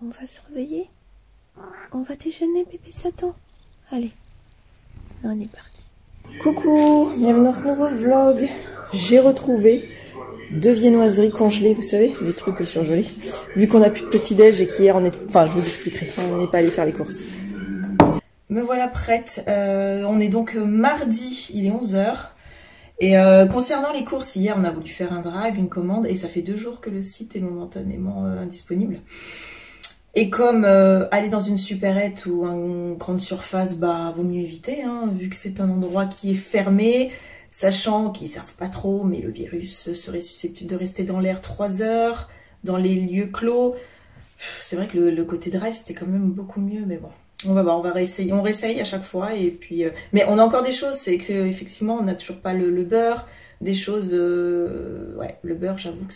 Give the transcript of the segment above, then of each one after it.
On va se réveiller. On va déjeuner, bébé Satan. Allez, on est parti. Coucou, bienvenue dans ce nouveau vlog. J'ai retrouvé deux viennoiseries congelées, vous savez, les trucs surgelés. Vu qu'on n'a plus de petit-déj et qu'hier on est... Enfin, je vous expliquerai, on n'est pas allé faire les courses. Me voilà prête. On est donc mardi, il est 11h. Et concernant les courses, hier on a voulu faire un drive, une commande, et ça fait 2 jours que le site est momentanément indisponible. Et comme aller dans une supérette ou une grande surface, bah vaut mieux éviter, hein, vu que c'est un endroit qui est fermé, sachant qu'ils ne servent pas trop, mais le virus serait susceptible de rester dans l'air 3 heures, dans les lieux clos. C'est vrai que le côté drive c'était quand même beaucoup mieux, mais bon. On va voir, on va réessayer, on réessaye à chaque fois et puis mais on a encore des choses, c'est que effectivement on n'a toujours pas le beurre, des choses ouais, le beurre j'avoue que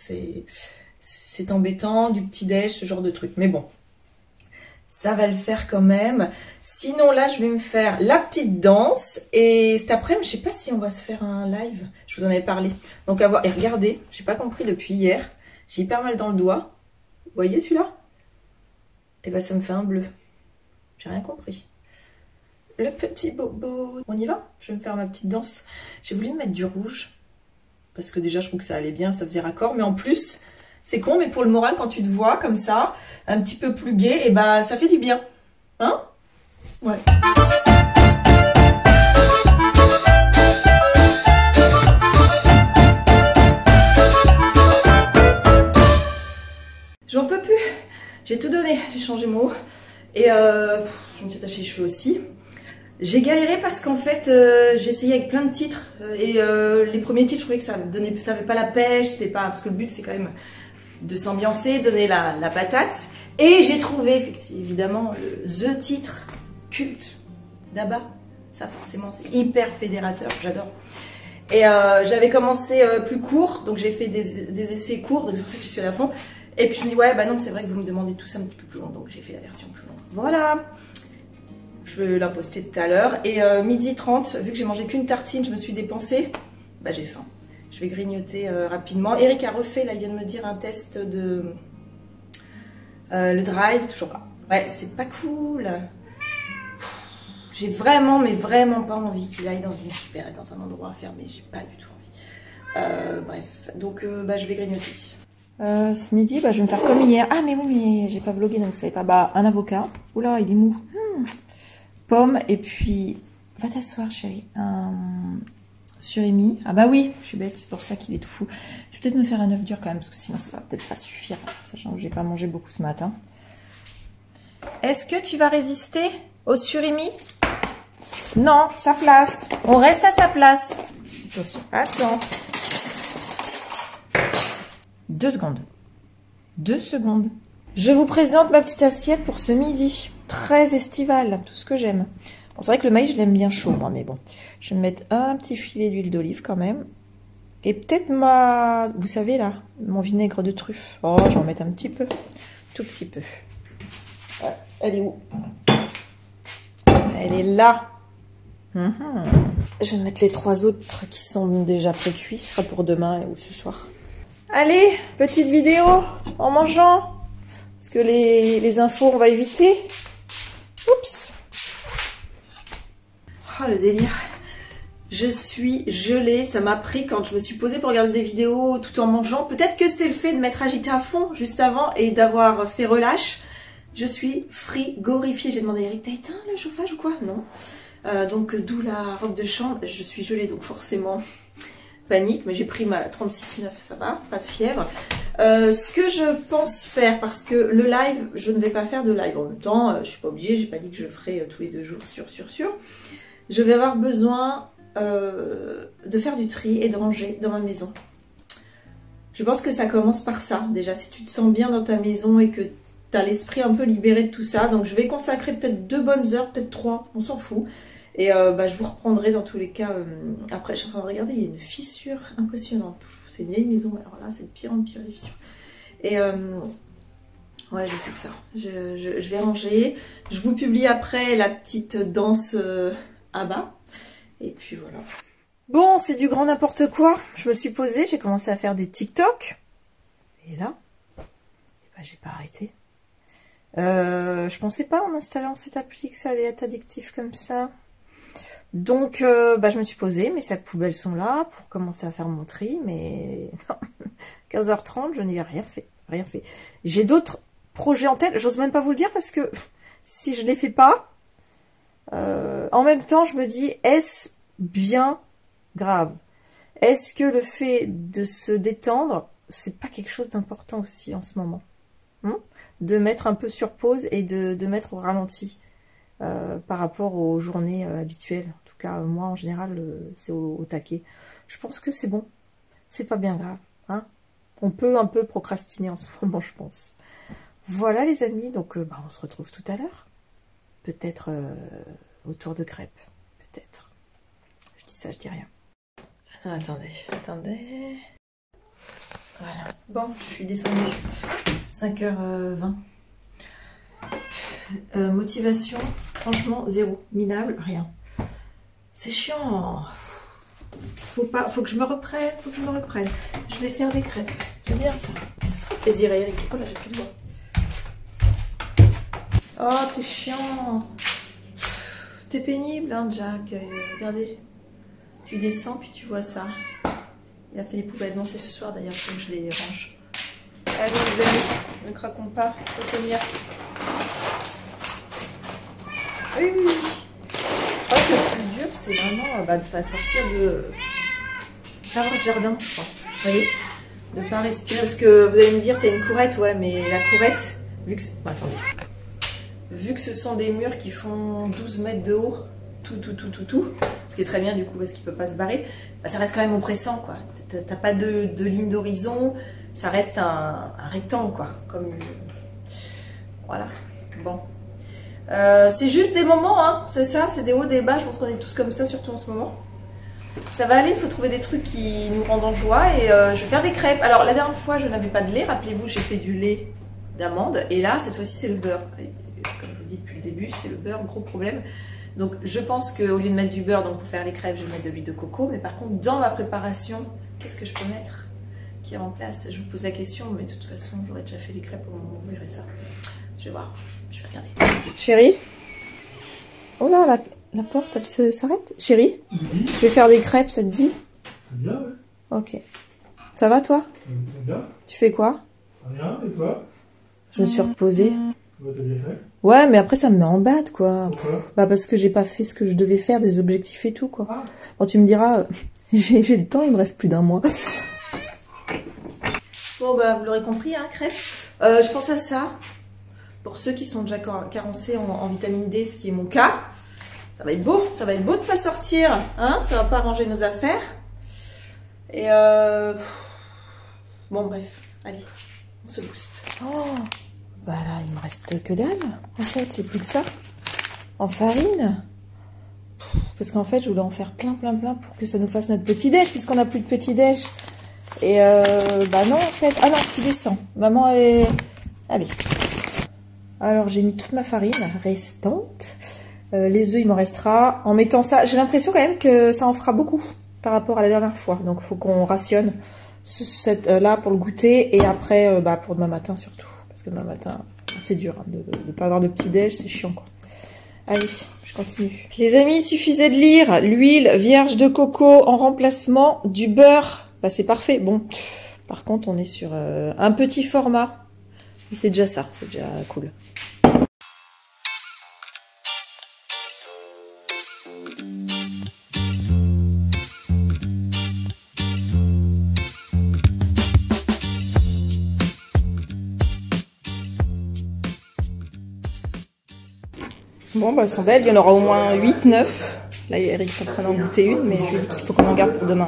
c'est embêtant, du petit déj, ce genre de truc. Mais bon, ça va le faire quand même. Sinon là je vais me faire la petite danse et cet après-midi, je sais pas si on va se faire un live, je vous en avais parlé. Donc à voir, et regardez, j'ai pas compris depuis hier, j'ai hyper mal dans le doigt. Vous voyez celui-là? Et ben ça me fait un bleu. J'ai rien compris. Le petit bobo. On y va? Je vais me faire ma petite danse. J'ai voulu me mettre du rouge. Parce que déjà, je trouve que ça allait bien, ça faisait raccord. Mais en plus, c'est con, mais pour le moral, quand tu te vois comme ça, un petit peu plus gai, et bah, ça fait du bien. Hein? Ouais. J'en peux plus. J'ai tout donné. J'ai changé mon haut. Et je me suis attachée les cheveux aussi. J'ai galéré parce qu'en fait, j'ai essayé avec plein de titres. Et les premiers titres, je trouvais que ça n'avait pas la pêche. C'était pas, parce que le but, c'est quand même de s'ambiancer, donner la patate. Et j'ai trouvé, effectivement, évidemment, le titre culte d'Abba. Ça, forcément, c'est hyper fédérateur. J'adore. Et j'avais commencé plus court. Donc, j'ai fait des essais courts. Donc, c'est pour ça que je suis à la fond. Et puis, je me dis, ouais, bah non, c'est vrai que vous me demandez tous un petit peu plus long. Donc, j'ai fait la version plus longue. Voilà, je vais la poster tout à l'heure. Et midi 30, vu que j'ai mangé qu'une tartine, je me suis dépensée. Bah j'ai faim, je vais grignoter rapidement. Eric a refait, là il vient de me dire un test de le drive, toujours pas. Ouais, c'est pas cool. J'ai vraiment, mais vraiment pas envie qu'il aille dans une supérette, dans un endroit fermé. J'ai pas du tout envie. Bref, donc bah, je vais grignoter. Ce midi, bah, je vais me faire comme hier. Ah mais oui, mais j'ai pas vlogué, donc vous savez pas. Bah, un avocat. Oula, il est mou. Pomme, et puis... Va t'asseoir, chérie. Surimi. Ah bah oui, je suis bête, c'est pour ça qu'il est tout fou. Je vais peut-être me faire un œuf dur quand même, parce que sinon ça va peut-être pas suffire, hein, sachant que j'ai pas mangé beaucoup ce matin. Est-ce que tu vas résister au surimi? Non, sa place. On reste à sa place. Attention. Attends. 2 secondes. 2 secondes. Je vous présente ma petite assiette pour ce midi. Très estivale, tout ce que j'aime. Bon, c'est vrai que le maïs, je l'aime bien chaud, moi, mais bon. Je vais me mettre un petit filet d'huile d'olive quand même. Et peut-être ma... Vous savez, là, mon vinaigre de truffe. Oh, je vais en mettre un petit peu. Tout petit peu. Voilà. Elle est où? Elle est là. Je vais mettre les 3 autres qui sont déjà pré-cuits. Ce sera pour demain ou ce soir. Allez, petite vidéo en mangeant. Parce que les infos, on va éviter. Oups. Oh, le délire. Je suis gelée. Ça m'a pris quand je me suis posée pour regarder des vidéos tout en mangeant. Peut-être que c'est le fait de m'être agitée à fond juste avant et d'avoir fait relâche. Je suis frigorifiée. J'ai demandé à Eric, t'as éteint le chauffage ou quoi? Non. Donc, d'où la robe de chambre. Je suis gelée, donc forcément... panique, mais j'ai pris ma 36,9, ça va, pas de fièvre. Ce que je pense faire, parce que le live, je ne vais pas faire de live en même temps, je suis pas obligée, j'ai pas dit que je ferai tous les 2 jours, sûr. Je vais avoir besoin de faire du tri et de ranger dans ma maison. Je pense que ça commence par ça, déjà, si tu te sens bien dans ta maison et que tu as l'esprit un peu libéré de tout ça. Donc je vais consacrer peut-être 2 bonnes heures, peut-être 3, on s'en fout. Et bah, je vous reprendrai dans tous les cas après. Je suis en train de regarder, il y a une fissure impressionnante. C'est une vieille maison, alors là c'est de pire en pire les fissures. Et ouais, je vais faire ça. Je vais ranger. Je vous publie après la petite danse à bas. Et puis voilà. Bon, c'est du grand n'importe quoi. Je me suis posée, j'ai commencé à faire des TikTok. Et là, bah, j'ai pas arrêté. Je pensais pas en installant cette appli que ça allait être addictif comme ça. Donc, je me suis posée, mes sacs poubelles sont là pour commencer à faire mon tri, mais non, 15h30, je n'ai rien fait, rien fait. J'ai d'autres projets en tête, j'ose même pas vous le dire parce que si je les fais pas, en même temps, je me dis, est-ce bien grave? Est-ce que le fait de se détendre, c'est pas quelque chose d'important aussi en ce moment, de mettre un peu sur pause et de mettre au ralenti par rapport aux journées habituelles. En tout cas, moi, en général, c'est au taquet. Je pense que c'est bon. C'est pas bien grave. On peut un peu procrastiner en ce moment, je pense. Voilà, les amis. Donc, on se retrouve tout à l'heure. Peut-être autour de crêpes. Peut-être. Je dis ça, je dis rien. Non, attendez, attendez. Voilà. Bon, je suis descendue. 5h20. Motivation, franchement, zéro. Minable, rien. C'est chiant. Faut que je me reprenne, faut que je me reprenne. Je vais faire des crêpes. J'aime bien ça. Ça fait plaisir à Eric. Oh là, j'ai plus de voix. Oh, t'es chiant. T'es pénible, hein, Jack. Regardez. Tu descends, puis tu vois ça. Il a fait les poubelles. Non, c'est ce soir d'ailleurs, faut que je les range. Allez, les amis, ne craquons pas. Faut tenir. Oui, oui, oui. Je crois que le plus dur, c'est vraiment de pas sortir de... Pas avoir de jardin, je crois. Vous voyez, ne pas respirer. Parce que vous allez me dire, t'as une courette, ouais, mais la courette, vu que... Bon, attendez. Vu que ce sont des murs qui font 12 mètres de haut, tout, ce qui est très bien du coup parce qu'il peut pas se barrer, bah, ça reste quand même oppressant, quoi. T'as pas de ligne d'horizon, ça reste un rectangle, quoi. Comme... Voilà. Bon. C'est juste des moments, hein, c'est ça, c'est des hauts, des bas, je pense qu'on est tous comme ça, surtout en ce moment. Ça va aller, il faut trouver des trucs qui nous rendent en joie et je vais faire des crêpes. Alors la dernière fois je n'avais pas de lait, rappelez-vous, j'ai fait du lait d'amande et là cette fois-ci c'est le beurre. Comme je vous dis depuis le début, c'est le beurre, gros problème. Donc je pense qu'au lieu de mettre du beurre donc pour faire les crêpes, je vais mettre de l'huile de coco, mais par contre dans ma préparation, qu'est-ce que je peux mettre qui remplace? Je vous pose la question, mais de toute façon j'aurais déjà fait les crêpes au moment où vous verrez ça. Je vais voir, je vais regarder. Chérie, oh là, la porte, elle s'arrête. Chérie, je vais faire des crêpes, ça te dit? Bien, ouais. Ok. Ça va, toi? Bien. Tu fais quoi? Rien, et toi? Je me suis reposée. Ouais, t'as bien fait. Ouais, mais après, ça me met en batte, quoi. Pourquoi? Bah, parce que j'ai pas fait ce que je devais faire, des objectifs et tout, quoi. Ah. Bon, tu me diras, j'ai le temps, il me reste plus d'un mois. Bon, bah, vous l'aurez compris, hein, crêpes. Je pense à ça. Pour ceux qui sont déjà carencés en vitamine D, ce qui est mon cas, ça va être beau de ne pas sortir, hein, ça va pas ranger nos affaires. Et bon bref, allez, on se booste. Oh, bah là, il me reste que dalle, en fait, j'ai plus que ça, en farine. Parce qu'en fait, je voulais en faire plein pour que ça nous fasse notre petit-déj, puisqu'on n'a plus de petit-déj. Et bah non, en fait, ah non, tu descends, maman, elle est... Allez. Alors, j'ai mis toute ma farine restante. Les œufs, il m'en restera. En mettant ça, j'ai l'impression quand même que ça en fera beaucoup par rapport à la dernière fois. Donc, il faut qu'on rationne là pour le goûter et après pour demain matin surtout. Parce que demain matin, c'est dur hein, de ne pas avoir de petit-déj, c'est chiant, quoi. Allez, je continue. Les amis, il suffisait de lire l'huile vierge de coco en remplacement du beurre. Bah, c'est parfait. Bon, par contre, on est sur un petit format. C'est déjà ça, c'est déjà cool. Bon, bah, elles sont belles, il y en aura au moins 8, 9. Là, Eric est en train d'en goûter une, mais je lui dis qu'il faut qu'on en garde pour demain.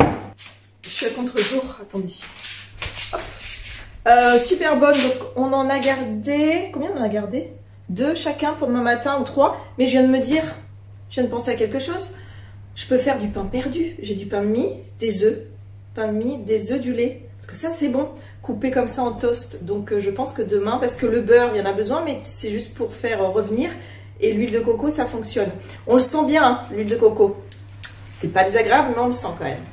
Je suis à contre-jour, attendez. Super bonne, donc on en a gardé, combien on en a gardé? 2 chacun pour demain matin ou 3, mais je viens de penser à quelque chose, je peux faire du pain perdu, j'ai du pain de mie, des œufs, du lait, parce que ça c'est bon, coupé comme ça en toast, donc je pense que demain, parce que le beurre il y en a besoin, mais c'est juste pour faire revenir, et l'huile de coco ça fonctionne, on le sent bien hein, l'huile de coco, c'est pas désagréable mais on le sent quand même.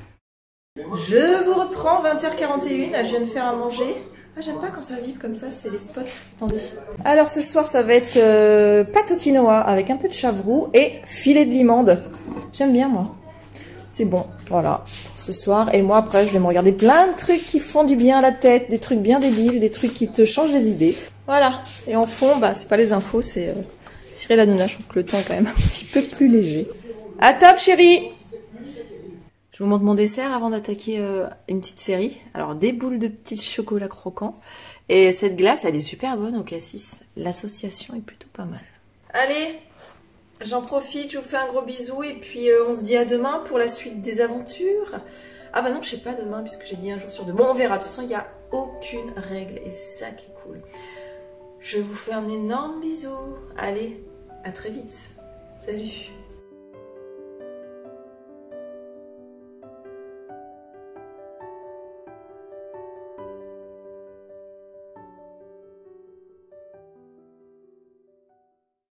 Je vous reprends 20h41, je viens de faire à manger. Ah, j'aime pas quand ça vibre comme ça, c'est les spots. Attendez. Alors ce soir, ça va être pâte au quinoa avec un peu de chavroux et filet de limande. J'aime bien, moi. C'est bon, voilà, pour ce soir. Et moi, après, je vais me regarder plein de trucs qui font du bien à la tête, des trucs bien débiles, des trucs qui te changent les idées. Voilà. Et en fond, bah, c'est pas les infos, c'est Cyril Hanouna. Je trouve que le temps est quand même un petit peu plus léger. À top, chérie! Je vous montre mon dessert avant d'attaquer une petite série. Alors, des boules de petits chocolats croquants. Et cette glace, elle est super bonne au cassis. L'association est plutôt pas mal. Allez, j'en profite, je vous fais un gros bisou. Et puis, on se dit à demain pour la suite des aventures. Ah bah non, je sais pas demain, puisque j'ai dit un jour sur deux. Bon, on verra. De toute façon, il n'y a aucune règle. Et c'est ça qui est cool. Je vous fais un énorme bisou. Allez, à très vite. Salut.